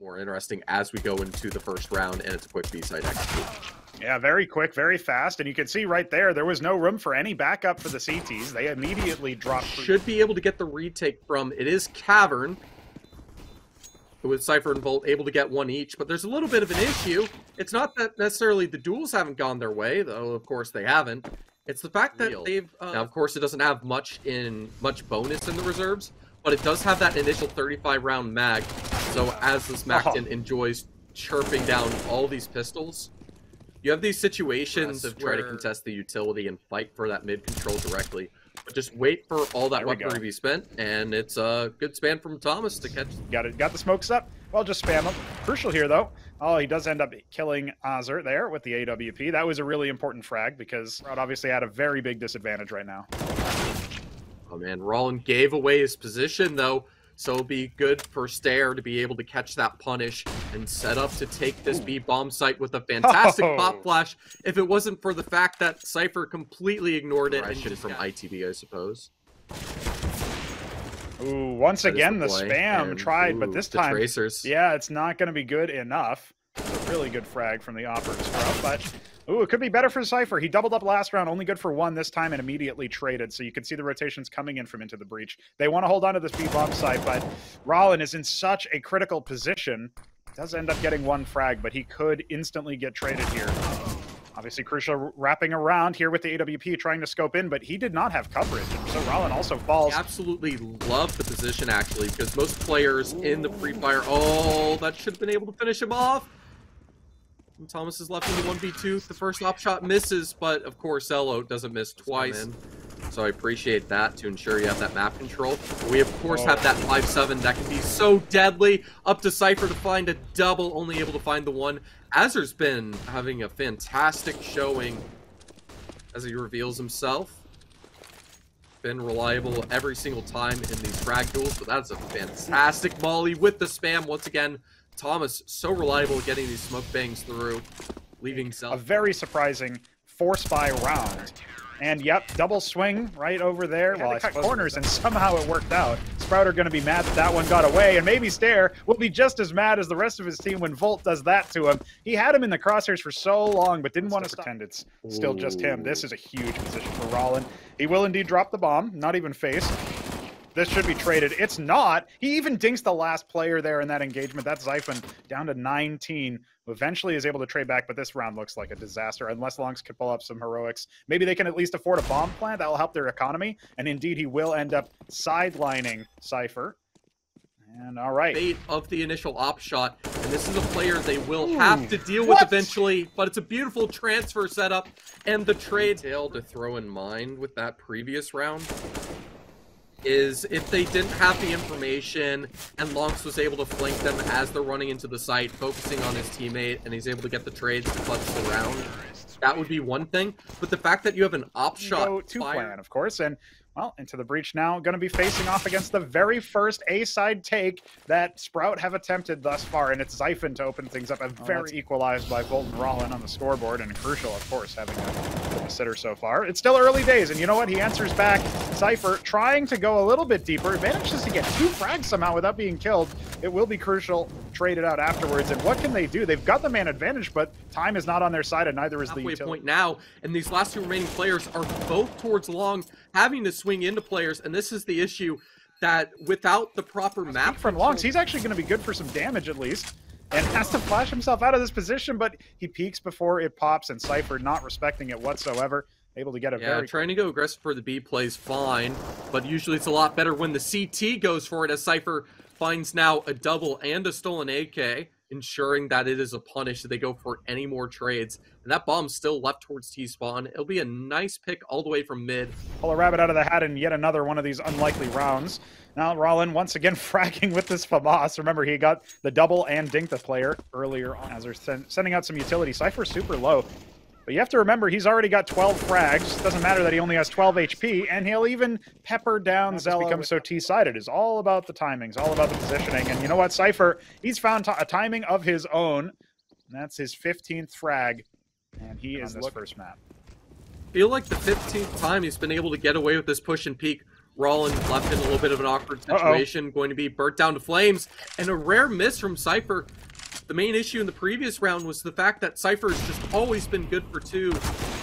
more interesting as we go into the first round, and it's a quick B-side execute. Yeah, very quick, very fast, and you can see right there, there was no room for any backup for the CTs. They immediately dropped. Should be able to get the retake from, it is Cavern, with Cypher and Volt able to get one each, but there's a little bit of an issue. It's not that necessarily the duels haven't gone their way, though of course they haven't. It's the fact that they've, now of course it doesn't have much bonus in the reserves, but it does have that initial 35 round mag. So as this Mactin enjoys chirping down all these pistols, you have these situations of trying to contest the utility and fight for that mid control directly. But just wait for all that weaponry to be spent, and it's a good spam from Thomas to catch. Got the smokes up. Well, just spam them. Crucial here, though. Oh, he does end up killing Azer there with the AWP. That was a really important frag because Sprout obviously had a very big disadvantage right now. Oh, man. Rollin gave away his position, though, so it'll be good for Steyr to be able to catch that punish and set up to take this B-bomb site with a fantastic pop flash if it wasn't for the fact that Cypher completely ignored it. And just from ITB, I suppose. Ooh, once again, the spam tried, but this time, tracers. Yeah, it's not going to be good enough. It's a really good frag from the Opera Sprout, but ooh, it could be better for Cypher. He doubled up last round, only good for one this time, and immediately traded. So you can see the rotations coming in from Into the Breach. They want to hold on to this B-bomb site, but Rollin is in such a critical position. Does end up getting one frag, but he could instantly get traded here. Obviously, Crucial wrapping around here with the AWP, trying to scope in, but he did not have coverage, so Rollin also falls. I absolutely love the position, actually, because most players in the free fire... Oh, that should have been able to finish him off! And Thomas is left in the 1v2. The first op shot misses, but of course, Zello doesn't miss twice. So I appreciate that to ensure you have that map control. We, of course, have that 5-7 that can be so deadly. Up to Cypher to find a double, only able to find the one. Azer's been having a fantastic showing as he reveals himself. Been reliable every single time in these frag duels, but that's a fantastic molly with the spam. Once again, Thomas so reliable getting these smoke bangs through, leaving Zello. A very surprising force buy round. And yep, double swing right over there. Well, I cut corners and somehow it worked out. Sprout are going to be mad that that one got away, and maybe Steyr will be just as mad as the rest of his team when Volt does that to him. He had him in the crosshairs for so long, but didn't want to pretend it's still just him. This is a huge position for Rollin. He will indeed drop the bomb, not even face. This should be traded. It's not. He even dinks the last player there in that engagement. That's Zyphon down to 19. Eventually is able to trade back, but this round looks like a disaster. Unless Lonx could pull up some heroics. Maybe they can at least afford a bomb plant. That'll help their economy. And indeed, he will end up sidelining Cypher. And all right. Fate of the initial op shot. And this is a player they will have to deal with eventually. But it's a beautiful transfer setup. And the trade detail to throw in mind with that previous round is if they didn't have the information and Lonx was able to flank them as they're running into the site, focusing on his teammate, and he's able to get the trades to clutch the round, that would be one thing. But the fact that you have an op shot plan, of course, and well, Into the Breach now going to be facing off against the very first A-side take that Sprout have attempted thus far, and it's Zyphon to open things up. Very equalized by Volt and Rollin on the scoreboard, and Crucial, of course, having a sitter so far. It's still early days, and you know what? He answers back. Cypher trying to go a little bit deeper. Manages to get two frags somehow without being killed. It will be Crucial traded out afterwards, and what can they do? They've got the man advantage, but time is not on their side, and neither is the utility. Halfway point now, and these last two remaining players are both towards long, having to swing into players, and this is the issue that without the proper map from Lonx, he's actually going to be good for some damage at least, and has to flash himself out of this position, but he peeks before it pops, and Cypher not respecting it whatsoever, able to get a very... trying to go aggressive for the B plays fine, but usually it's a lot better when the CT goes for it, as Cypher finds now a double and a stolen AK, ensuring that it is a punish that they go for any more trades. And that bomb's still left towards T-spawn. It'll be a nice pick all the way from mid. Pull a rabbit out of the hat in yet another one of these unlikely rounds. Now Rollin once again fragging with this FAMAS. Remember, he got the double and dinked the player earlier on as they're sending out some utility. Cypher's super low. But you have to remember, he's already got 12 frags. It doesn't matter that he only has 12 HP, and he'll even pepper down Zello. Becomes so T-sided. It's all about the timings, all about the positioning. And you know what? Cypher, he's found a timing of his own. And that's his 15th frag, and he is this first map. I feel like the 15th time he's been able to get away with this push and peek. Rollin left in a little bit of an awkward situation, going to be burnt down to flames, and a rare miss from Cypher. The main issue in the previous round was the fact that Cypher's just always been good for two,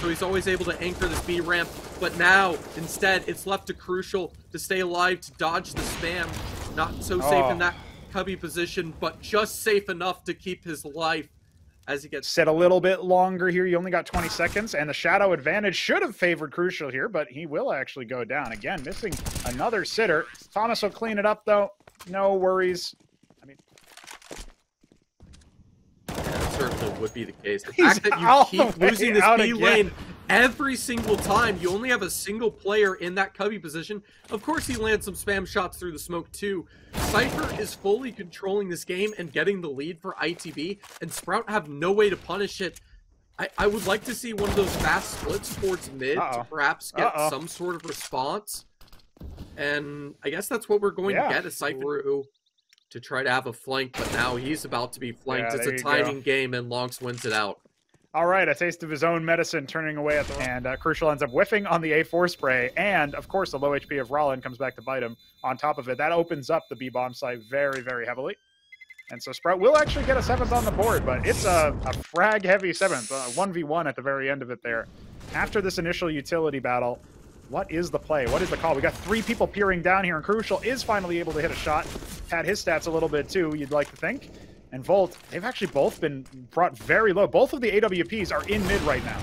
so he's always able to anchor this B ramp, but now, instead, it's left to Crucial to stay alive to dodge the spam. Not so safe in that cubby position, but just safe enough to keep his life as he gets... Set a little bit longer here. You only got 20 seconds, and the shadow advantage should have favored Crucial here, but he will actually go down. Again, missing another sitter. Thomas will clean it up, though. No worries. I mean... That certainly would be the case. The fact that you keep losing this B lane every single time, you only have a single player in that cubby position. Of course, he lands some spam shots through the smoke too. Cypher is fully controlling this game and getting the lead for ITB, and Sprout have no way to punish it. I would like to see one of those fast splits towards mid to perhaps get some sort of response. And I guess that's what we're going to get, a Cypher to try to have a flank, but now he's about to be flanked. It's a timing game, and Lonx wins it out. All right, a taste of his own medicine, turning away at the end. Crucial ends up whiffing on the A4 spray, and, of course, the low HP of Rollin comes back to bite him on top of it. That opens up the B-bomb site very, very heavily. And so Sprout will actually get a 7th on the board, but it's a frag-heavy 7th, a 1v1 at the very end of it there. After this initial utility battle, what is the play? What is the call? We got three people peering down here, and Crucial is finally able to hit a shot. Had his stats a little bit, too, you'd like to think. And Volt, they've actually both been brought very low. Both of the AWPs are in mid right now.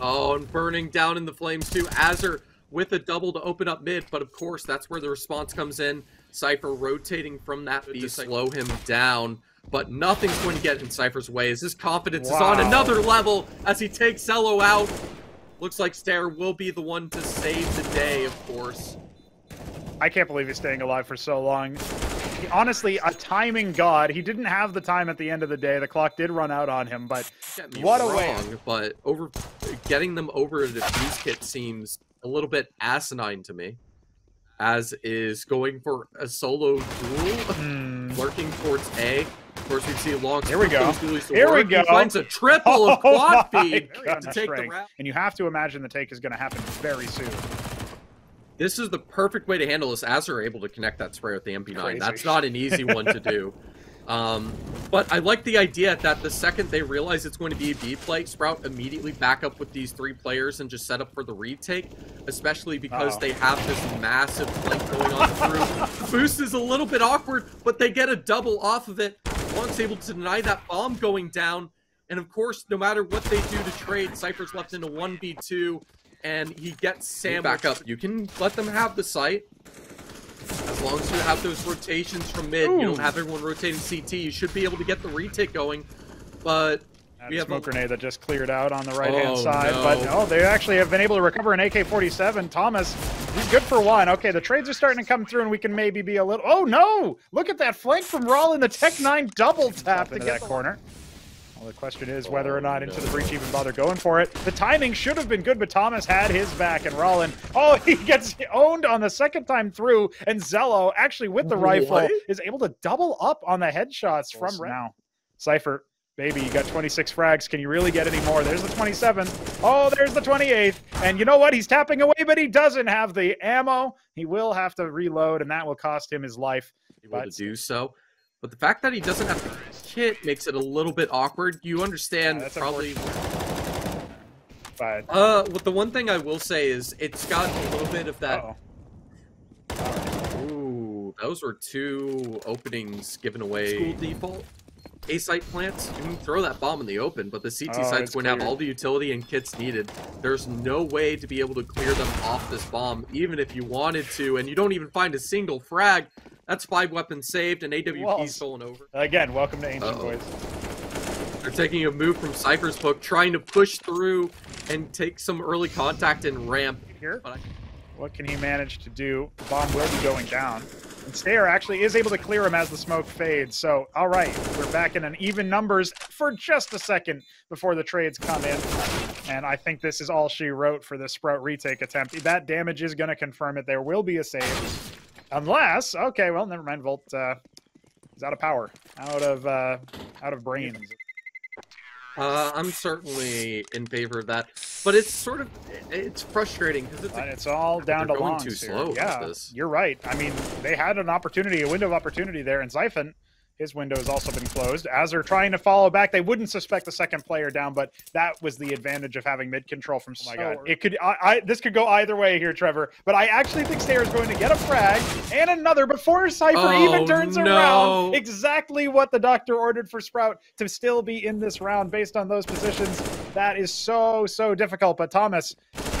Oh, and burning down in the flames too. Azer with a double to open up mid, but of course, that's where the response comes in. Cypher rotating from that B to slow him down, but nothing's going to get in Cypher's way as his confidence is on another level as he takes Zello out. Looks like Steyr will be the one to save the day, of course. I can't believe he's staying alive for so long. Honestly, a timing god. He didn't have the time at the end of the day. The clock did run out on him, but what a way. But getting them over the defuse kit seems a little bit asinine to me, as is going for a solo duel, lurking towards A. Of course, we see Lonx. Here we go. Here we go. He finds a triple of quad feed to take the round. And you have to imagine the take is going to happen very soon. This is the perfect way to handle this. Azer able to connect that spray with the MP9. Crazy. That's not an easy one to do. But I like the idea that the second they realize it's going to be a B play, Sprout immediately back up with these three players and just set up for the retake, especially because they have this massive flank going on through. Boost is a little bit awkward, but they get a double off of it. Lonx able to deny that bomb going down. And of course, no matter what they do to trade, Cypher's left into 1v2. And he gets Sam back up. You can let them have the site. As long as you have those rotations from mid, you don't have everyone rotating CT, you should be able to get the retake going. But we have smoke grenade that just cleared out on the right-hand side. No. But no, they actually have been able to recover an AK-47. Thomas, he's good for one. Okay, the trades are starting to come through, and we can maybe be a little... Oh, no! Look at that flank from Rollin, the Tech-9 double tap to get that corner. Well, the question is whether or not Into the Breach even bother going for it. The timing should have been good, but Thomas had his back, and Rollin, he gets owned on the second time through, and Zello, actually with the rifle, is able to double up on the headshots from now. Cypher, baby, you got 26 frags. Can you really get any more? There's the 27th. Oh, there's the 28th. And you know what? He's tapping away, but he doesn't have the ammo. He will have to reload, and that will cost him his life. He will do so. But the fact that he doesn't have the kit makes it a little bit awkward. You understand probably... But the one thing I will say is it's got a little bit of that... Ooh, those were two openings given away. School default. A-site plants. You can throw that bomb in the open, but the CT site's going to have all the utility and kits needed. There's no way to be able to clear them off this bomb, even if you wanted to, and you don't even find a single frag. That's 5 weapons saved, and AWP stolen over. Again, welcome to Ancient, boys. They're taking a move from Cypher's book, trying to push through and take some early contact and ramp. Here, what can he manage to do? The bomb will be going down. And Steyr actually is able to clear him as the smoke fades. So, all right, we're back in an even numbers for just a second before the trades come in. And I think this is all she wrote for the Sprout retake attempt. That damage is going to confirm it. There will be a save. Unless, okay, well, never mind. Volt is out of power, out of brains. I'm certainly in favor of that. But it's sort of, it's frustrating because it's all down to Lonx too slow. Yeah, this. You're right. I mean, they had an opportunity, a window of opportunity there, and Zyphon, his window has also been closed. Azer trying to follow back. They wouldn't suspect the second player down, but that was the advantage of having mid control from Steyr. Oh my God. It could, this could go either way here, Trevor, but I actually think Steyr is going to get a frag and another before Cypher even turns around. Exactly what the doctor ordered for Sprout to still be in this round based on those positions. That is so, so difficult, but Thomas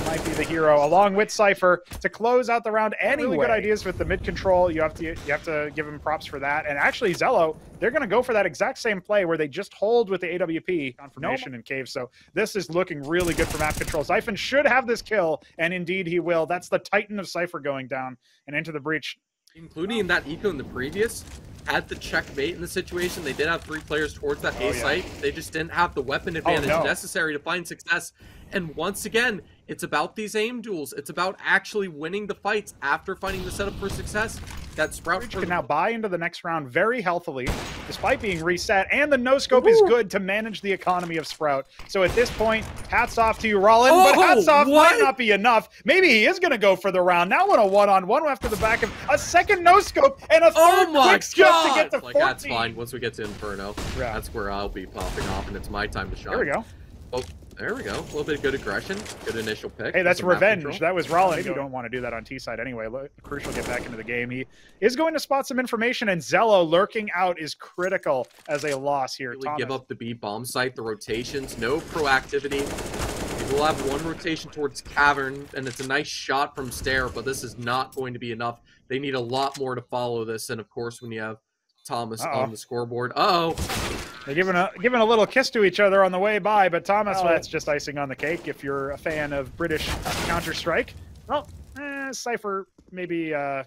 might be the hero along with Cypher to close out the round anyway. Really good ideas with the mid control. You have to give him props for that. And actually Zello, they're going to go for that exact same play where they just hold with the AWP confirmation in cave. So this is looking really good for map control. Zyphon should have this kill, and indeed he will. That's the Titan of Cypher going down and into the breach. Including in that eco in the previous, had the checkmate in the situation. They did have three players towards that A site. They just didn't have the weapon advantage necessary to find success. And once again, it's about these aim duels. It's about actually winning the fights after finding the setup for success. That Sprout can now buy into the next round very healthily, despite being reset, and the no-scope is good to manage the economy of Sprout. So at this point, hats off to you, Rollin, but hats off might not be enough. Maybe he is going to go for the round. Now on a one-on-one after the back of a second no-scope and a third quick skip to get to 14. That's fine. Once we get to Inferno, that's where I'll be popping off, and it's my time to shine. There we go. Oh. There we go. A little bit of good aggression, good initial pick. Hey, that's revenge. That was Rollin. You don't want to do that on T side anyway. Look, Crucial get back into the game. He is going to spot some information, and Zello lurking out is critical as a loss here. Really give up the B bomb site, the rotations, no proactivity. We'll have one rotation towards Cavern, and it's a nice shot from Steyr, but this is not going to be enough. They need a lot more to follow this, and of course, when you have Thomas on the scoreboard, they're giving a little kiss to each other on the way by, but Thomas, that's just icing on the cake if you're a fan of British Counter-Strike. Well, Cypher, maybe that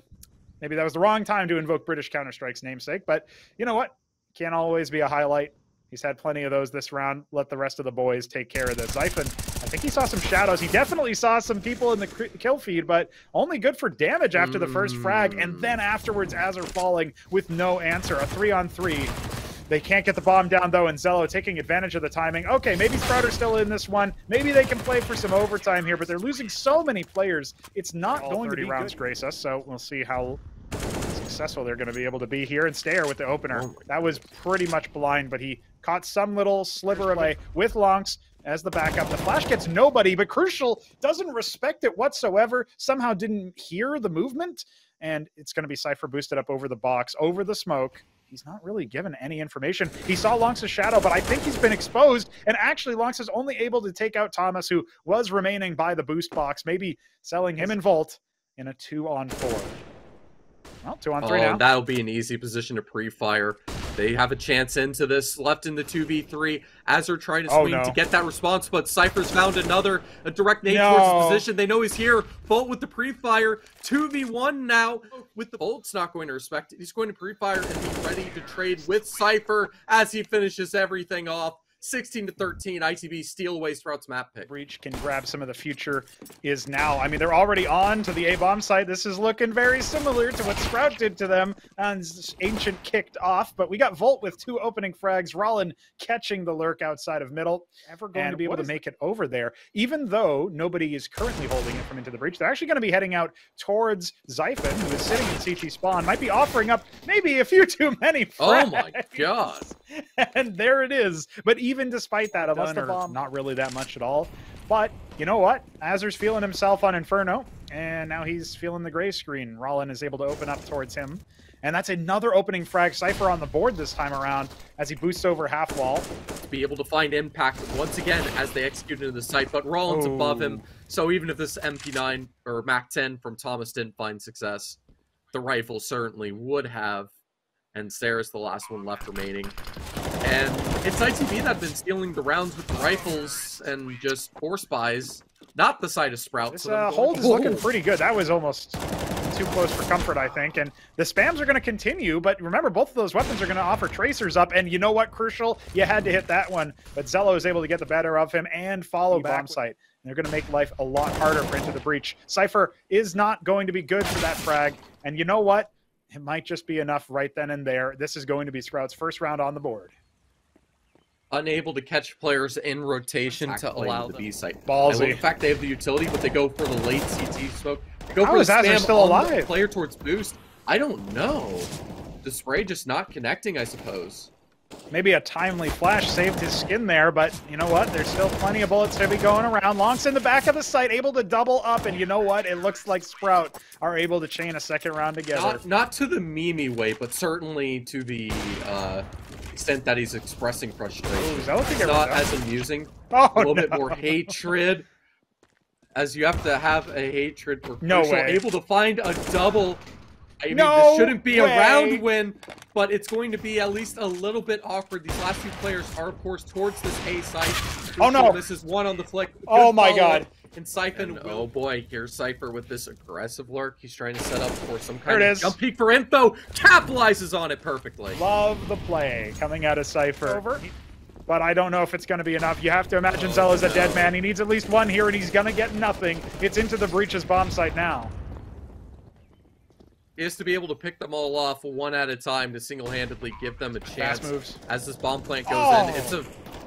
was the wrong time to invoke British Counter-Strike's namesake, but you know what? Can't always be a highlight. He's had plenty of those this round. Let the rest of the boys take care of this. Zyphon, I think he saw some shadows. He definitely saw some people in the kill feed, but only good for damage after the first frag, and then afterwards Azer falling with no answer. A 3-on-3. They can't get the bomb down, though, and Zello taking advantage of the timing. Okay, maybe Sprout are still in this one. Maybe they can play for some overtime here, but they're losing so many players. It's not going to be rounds grace us, so we'll see how successful they're going to be able to be here. And Steyr with the opener. That was pretty much blind, but he caught some little sliver away with Lonx as the backup. The flash gets nobody, but Crucial doesn't respect it whatsoever. Somehow didn't hear the movement, and it's going to be Cypher boosted up over the box, over the smoke. He's not really given any information. He saw Lonx's shadow, but I think he's been exposed. And actually, Lonx is only able to take out Thomas, who was remaining by the boost box, maybe selling him in Volt in a 2-on-4. Well, 2-on-3 now. That'll be an easy position to pre-fire. They have a chance into this, left in the 2v3. Azer trying to swing to get that response, but Cypher's found another, a direct nade towards his position. They know he's here. Volt with the pre-fire, 2v1 now. With the Volt's not going to respect it. He's going to pre-fire and be ready to trade with Cypher as he finishes everything off. 16-13, ITB steal away Sprout's map pick. Breach can grab some of the future is now. I mean, they're already on to the A-bomb site. This is looking very similar to what Sprout did to them. And Ancient kicked off, but we got Volt with 2 opening frags. Rollin catching the lurk outside of middle. Ever going to be able to make it over there. Even though nobody is currently holding it from Into the Breach, they're actually going to be heading out towards Zyphon, who is sitting in CT spawn. Might be offering up maybe a few too many frags. Oh my God. And there it is. But even despite that, unless the bomb, not really that much at all. But you know what? Azer's feeling himself on Inferno, and now he's feeling the gray screen. Rollin is able to open up towards him, and that's another opening frag. Cypher on the board this time around as he boosts over half wall. To be able to find impact once again as they execute into the site, but Rollin's above him. So even if this MP9 or MAC-10 from Thomas didn't find success, the rifle certainly would have. And Sarah's the last one left remaining. And it's ITB that's been stealing the rounds with the rifles and just force buys, not the side of Sprout. This hold is looking pretty good. That was almost too close for comfort, I think. And the spams are going to continue, but remember, both of those weapons are going to offer tracers up. And you know what, Crucial? You had to hit that one. But Zello is able to get the better of him and follow bomb site. They're going to make life a lot harder for Into the Breach. Cypher is not going to be good for that frag. And you know what? It might just be enough right then and there. This is going to be Sprout's first round on the board. unable to catch players in rotation to allow the B site. Ballsy. In fact, they have the utility, but they go for the late CT smoke. They go for the spam still alive. The player towards boost. I don't know. The spray just not connecting, I suppose. Maybe a timely flash saved his skin there, but you know what? There's still plenty of bullets to be going around. Lonx in the back of the site, able to double up, and you know what? It looks like Sprout are able to chain a second round together. Not to the meme way, but certainly to the extent that he's expressing frustration. Ooh, it's not as amusing. Oh, a little bit more hatred, as you have to have a hatred for Crucial. Able to find a double. I mean, this shouldn't be a round win, but it's going to be at least a little bit awkward. These last two players are, of course, towards this A site. Crucial, oh, no. This is one on the flick. Good follow-up. And Siphon, oh boy, here's Cypher with this aggressive lurk. He's trying to set up for some kind of jump peek for info. Capitalizes on it perfectly. Love the play coming out of Cypher. But I don't know if it's going to be enough. You have to imagine Zella's a dead man. He needs at least one here, and he's going to get nothing. It's into the Breach's bomb site now. Is to be able to pick them all off one at a time to single-handedly give them a chance as this bomb plant goes in. It's a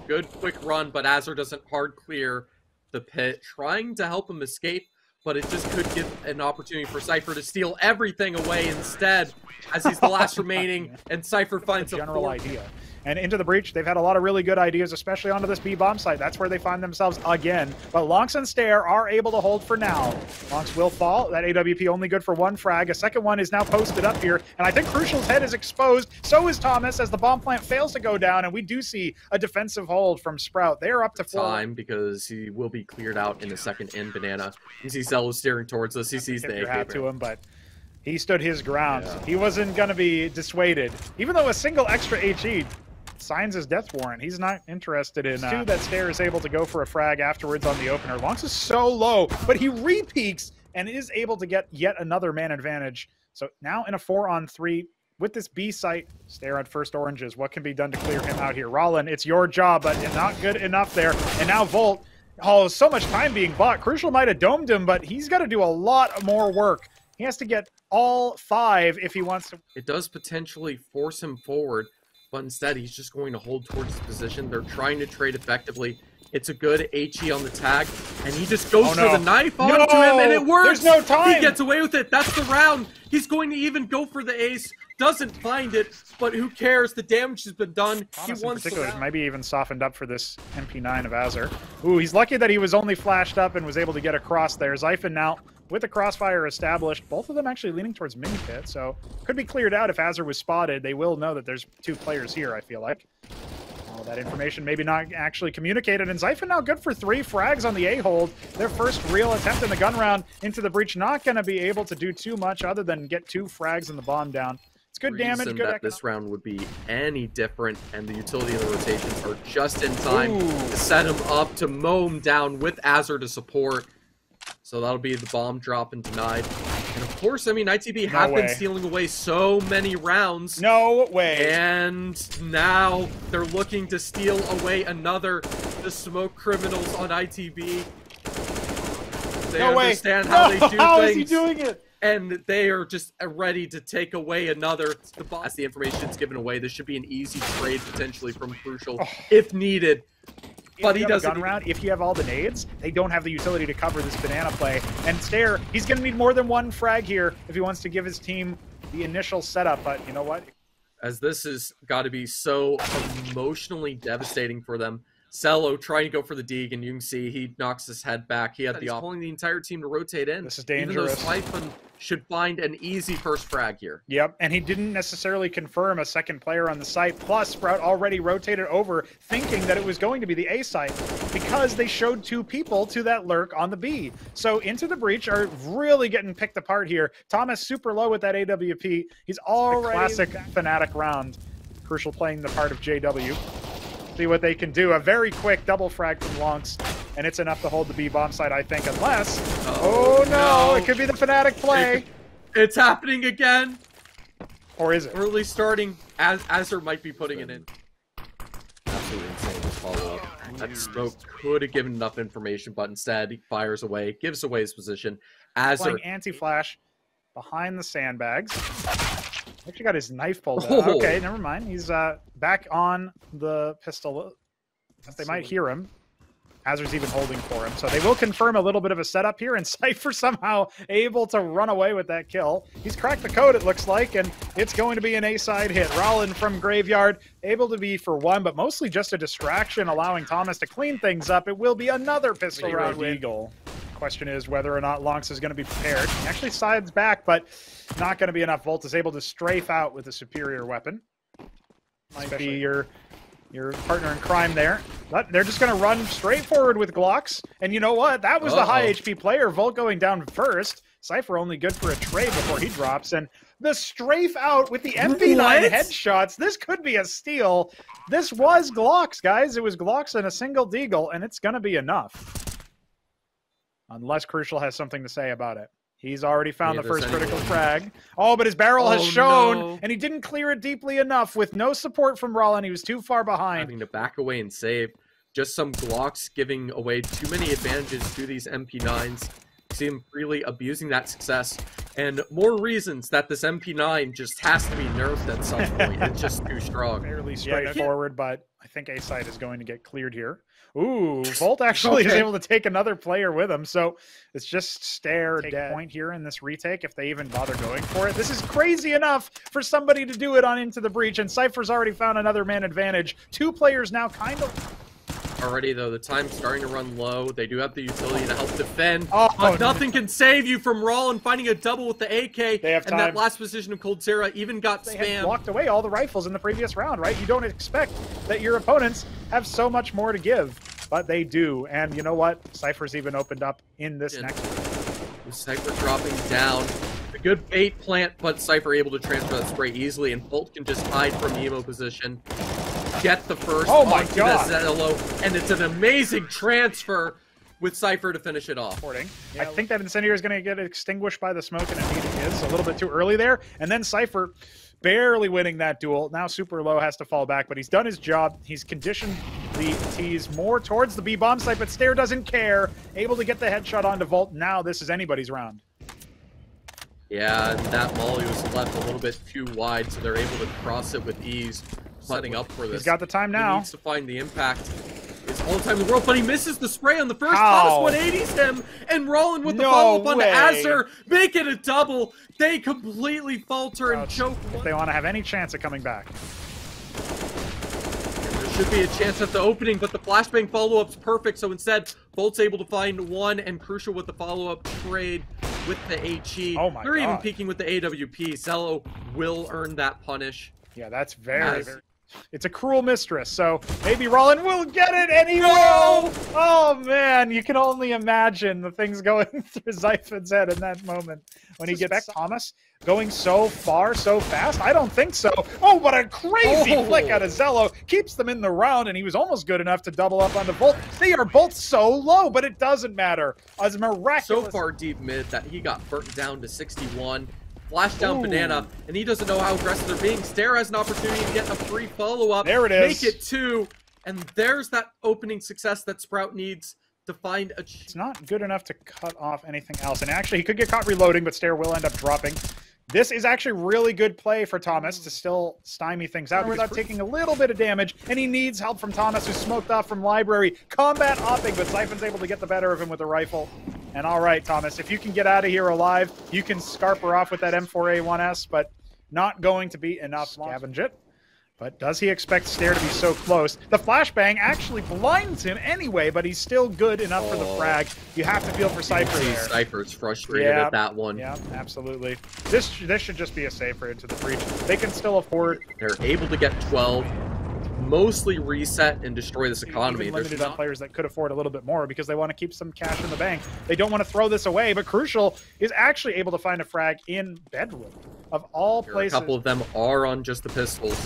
good quick run, but Azer doesn't hard clear the pit, trying to help him escape, but it just could give an opportunity for Cypher to steal everything away instead, as he's the last remaining, and Cypher finds a general idea. And Into the Breach, they've had a lot of really good ideas, especially onto this B bomb site. That's where they find themselves again. But Lonx and Steyr are able to hold for now. Lonx will fall. That AWP only good for one frag. A second one is now posted up here. And I think Crucial's head is exposed. So is Thomas as the bomb plant fails to go down. And we do see a defensive hold from Sprout. They are up to four. Time because he will be cleared out in a second in Banana. You see Zello steering towards us. He sees the AK. Hat to him, but he stood his ground. Yeah. He wasn't going to be dissuaded. Even though a single extra HE signs his death warrant. He's not interested in that Steyr is able to go for a frag afterwards on the opener. Lonx is so low, but he re-peaks and is able to get yet another man advantage. So now in a 4-on-3 with this B site, Steyr at first oranges. What can be done to clear him out here? Rollin, it's your job, but not good enough there. And now Volt, oh, so much time being bought. Crucial might have domed him, but he's got to do a lot more work. He has to get all 5 if he wants to. It does potentially force him forward, but instead he's just going to hold towards his position. They're trying to trade effectively. It's a good HE on the tag, and he just goes for the knife onto him, and it works! There's no time! He gets away with it, that's the round! He's going to even go for the ace, doesn't find it, but who cares, the damage has been done, Thomas he wants the round. Maybe even softened up for this MP9 of Azer. Ooh, he's lucky that he was only flashed up and was able to get across there. Zyphon now, with the crossfire established, both of them actually leaning towards mini pit, so could be cleared out if Azer was spotted. They will know that there's 2 players here, I feel like. All that information maybe not actually communicated, and Zyphon now good for 3 frags on the A-hold. Their first real attempt in the gun round. Into the Breach not going to be able to do too much other than get 2 frags and the bomb down. It's good damage, good economics. This round would be any different, and the utility of the rotations are just in time to set him up, to mow him down with Azer to support. So that'll be the bomb drop and denied. And of course, I mean, ITB have been stealing away so many rounds. No way. And now they're looking to steal away another. The smoke criminals on ITB. They understand how they do things. How is he doing it? And they are just ready to take away another. As the information's given away, this should be an easy trade potentially from Crucial if needed. But he doesn't. If you have all the nades, they don't have the utility to cover this banana play. And Steyr, he's going to need more than one frag here if he wants to give his team the initial setup. But you know what? As this has got to be so emotionally devastating for them. Zello trying to go for the deke, and you can see he knocks his head back. He had he's pulling the entire team to rotate in. This is dangerous. Even though Zyphon should find an easy first frag here. Yep, and he didn't necessarily confirm a second player on the site. Plus, Sprout already rotated over, thinking that it was going to be the A site because they showed 2 people to that lurk on the B. So Into the Breach are really getting picked apart here. Thomas super low with that AWP. He's already classic Fnatic round. Crucial playing the part of JW. See what they can do. A very quick double frag from Lonx, and it's enough to hold the B bomb site, I think, unless oh no, it could be the Fnatic play. It's happening again. Or is it? Or at least starting as Azer might be putting it in. Absolutely insane this follow up. That smoke could have given enough information, but instead he fires away, gives away his position. Azer anti-flash behind the sandbags. Actually got his knife pulled out. Okay, never mind. He's back on the pistol Since they might hear him. Azer's even holding for him. So they will confirm a little bit of a setup here, and Cypher somehow able to run away with that kill. He's cracked the code, it looks like, and it's going to be an A-side hit. Rollin from Graveyard, able to be for one, but mostly just a distraction, allowing Thomas to clean things up. It will be another pistol round eagle. Question is whether or not Lonx is going to be prepared. He actually sides back, but not going to be enough. Volt is able to strafe out with a superior weapon. Might be your partner in crime there. But they're just going to run straight forward with Glocks. And you know what? That was the high HP player. Volt going down first. Cypher only good for a trade before he drops. And the strafe out with the MP9 headshots. This could be a steal. This was Glocks, guys. It was Glocks and a single deagle, and it's going to be enough. Unless Crucial has something to say about it. He's already found the first critical frag. Oh, but his barrel has shown, and he didn't clear it deeply enough. With no support from Rollin, he was too far behind. Having to back away and save. Just some Glocks giving away too many advantages to these MP9s. See him freely abusing that success. And more reasons that this MP9 just has to be nerfed at some point. It's just too strong. Fairly straightforward, but I think A-side is going to get cleared here. Ooh, Volt actually is able to take another player with him, so it's just Steyr dead point here in this retake if they even bother going for it. This is crazy enough for somebody to do it on Into the Breach, and Cypher's already found another man advantage. Two players now kind of... Already, though, the time's starting to run low. They do have the utility to help defend. Nothing can save you from Rollin finding a double with the AK. They have time. And that last position of Cold Terra even got spammed. They had blocked away all the rifles in the previous round, right? You don't expect that your opponents have so much more to give, but they do. And you know what? Cypher's even opened up in this next one. Cypher dropping down. A good bait plant, but Cypher able to transfer that spray easily, and Bolt can just hide from the emo position. Get the first onto that Zello, and it's an amazing transfer with Cypher to finish it off. I think that incendiary is going to get extinguished by the smoke, and indeed it is a little bit too early there. And then Cypher barely winning that duel. Now Super Low has to fall back, but he's done his job. He's conditioned the T's more towards the B-bomb site, but Steyr doesn't care. Able to get the headshot onto Volt. Now this is anybody's round. Yeah, and that molly was left a little bit too wide, so they're able to cross it with ease. Setting up for this. He's got the time now. He needs to find the impact. It's all the time in the world, but he misses the spray on the first. Thomas 180s him, and Rollin with the follow-up onto Azer, make it a double. They completely falter and choke. If they want to have any chance of coming back. There should be a chance at the opening, but the flashbang follow-up's perfect, so instead, Bolt's able to find one, and Crucial with the follow-up trade with the HE. Oh my God. They're even peeking with the AWP. Zello will earn that punish. Yeah, that's very... It's a cruel mistress, so maybe Rollin will get it anyway. Oh man, you can only imagine the things going through Zyphon's head in that moment when he gets Thomas going so far, so fast. I don't think so. Oh, what a crazy flick out of Zello. Keeps them in the round, and he was almost good enough to double up on the Volt. They are both so low, but it doesn't matter. As miraculous. So far deep mid that he got burnt down to 61. Flash down Banana, and he doesn't know how aggressive they're being. Steyr has an opportunity to get a free follow-up. There it is. Make it two, and there's that opening success that Sprout needs to find a... It's not good enough to cut off anything else, and actually, he could get caught reloading, but Steyr will end up dropping. This is actually really good play for Thomas to still stymie things out without taking a little bit of damage, and he needs help from Thomas, who's smoked off from Library. Combat opting, but Zyphon's able to get the better of him with a rifle. And all right, Thomas, if you can get out of here alive, you can scarper off with that M4A1S, but not going to be enough. Scavenge it. But does he expect Steyr to be so close? The flashbang actually blinds him anyway, but he's still good enough for the frag. You have to feel for Cypher there. Cypher's frustrated at that one. Yeah, absolutely. This should just be a safer Into the Breach. They can still afford. They're able to get 12. Mostly reset and destroy this economy. Even limited on players that could afford a little bit more because they want to keep some cash in the bank. They don't want to throw this away, but Crucial is actually able to find a frag in Bedlam, of all places. A couple of them are on just the pistols,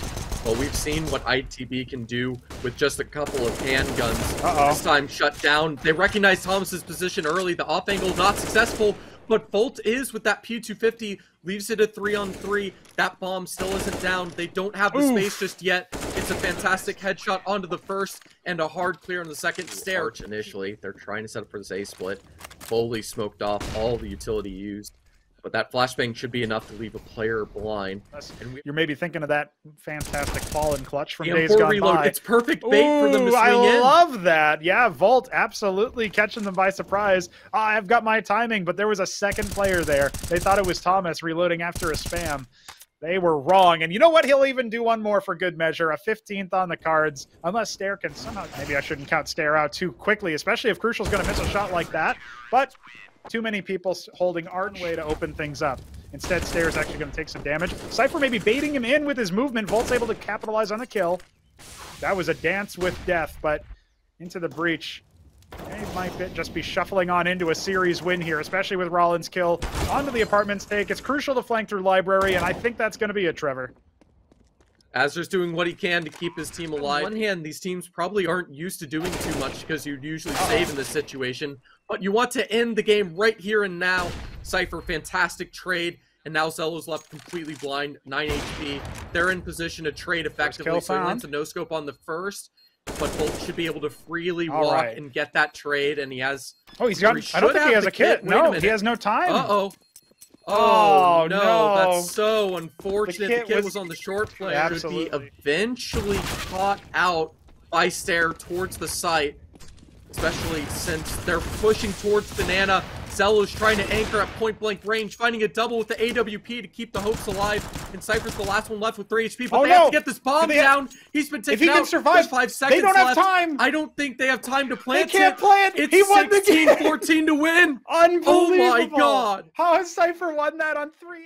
but we've seen what ITB can do with just a couple of handguns. This time shut down. They recognize Thomas's position early. The off angle not successful, but Volt is with that P250, leaves it a 3-on-3. That bomb still isn't down. They don't have the space just yet. It's a fantastic headshot onto the first and a hard clear on the second. Steyr. Initially, they're trying to set up for this A split. Fully smoked off all the utility used. But that flashbang should be enough to leave a player blind. And you're maybe thinking of that fantastic fallen clutch from days gone reload. By. It's perfect bait for them to swing in. I love that. Yeah, Volt absolutely catching them by surprise. Oh, I've got my timing, but there was a second player there. They thought it was Thomas reloading after a spam. They were wrong. And you know what? He'll even do one more for good measure. A 15th on the cards. Unless Steyr can somehow... Maybe I shouldn't count Steyr out too quickly, especially if Crucial's going to miss a shot like that. But... too many people holding Arch way to open things up. Instead, Steyr is actually going to take some damage. Cypher maybe baiting him in with his movement. Volt's able to capitalize on the kill. That was a dance with death, but Into the Breach. They might just be shuffling on into a series win here, especially with Rollin's kill. Onto the apartment's take. It's crucial to flank through Library, and I think that's going to be it, Trevor. Azer's doing what he can to keep his team alive. On one hand, these teams probably aren't used to doing too much because you'd usually save in this situation. But you want to end the game right here and now. Cypher, fantastic trade. And now Zello's left completely blind, 9 HP. They're in position to trade effectively. So he lands a no-scope on the first. But Volt should be able to freely walk and get that trade. And he has... Oh, he's got... I don't think he has a kit. No, he has no time. Uh-oh. Oh, no, that's so unfortunate. The kid was on the short play. Absolutely. Should be eventually caught out by Steyr towards the site, especially since they're pushing towards Banana. Zello's trying to anchor at point-blank range, finding a double with the AWP to keep the hopes alive. And Cypher's the last one left with 3 HP, but they have to get this bomb down. He's been taken out. If he can survive, 5 seconds left. They don't have time. I don't think they have time to plant it. They can't plant it. He won the game. It's 16-14 to win. Unbelievable. Oh, my God. How has Cypher won that on 3?